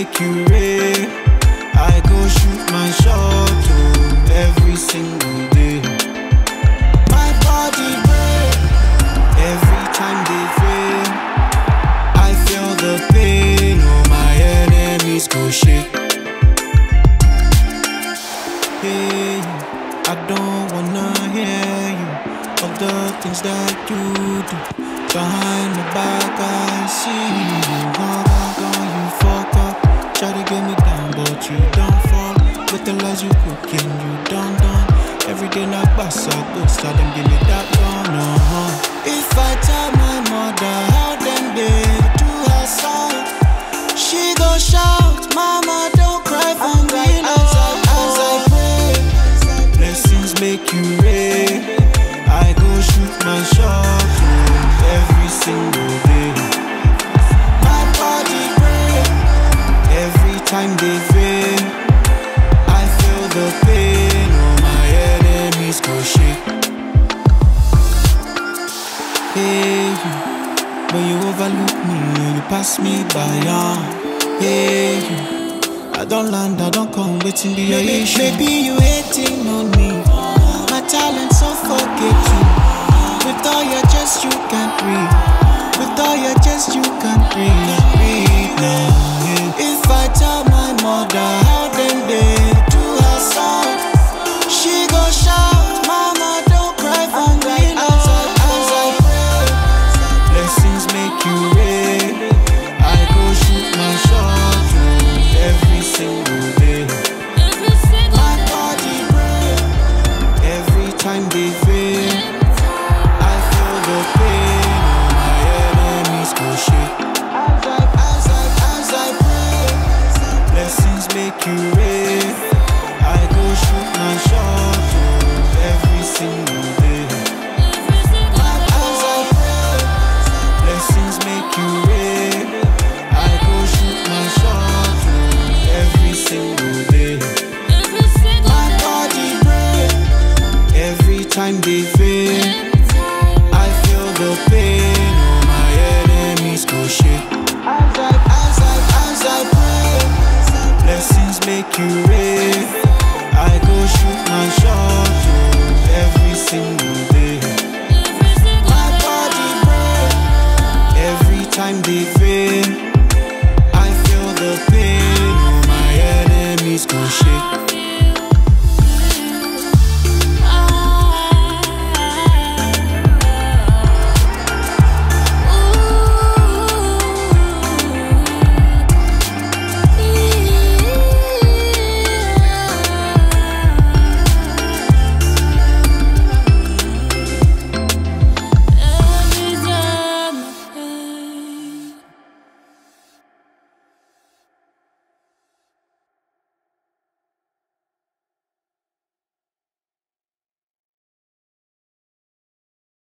make you rain. I go shoot my shot every single day. My body break every time they fail. I feel the pain, all my enemies go shit. Hey, I don't wanna hear you, all the things that you do. Behind my back I see you, all back on you fuck up. Try to get me down but you don't fall. With the lies you cooking, you done done. Every day I bust up, go start them give me that gun, If I tell my mother how them they do her son, she go shout, mama don't cry for me. As I pray, blessings make you rain. I go shoot my shot every single day. My body break every time they fail. I feel the pain, all my enemies go shake. Hey, when you overlook me, you pass me by, Hey, I don't land, I don't come, waiting the issue. Maybe you hating on me, my talent so forget.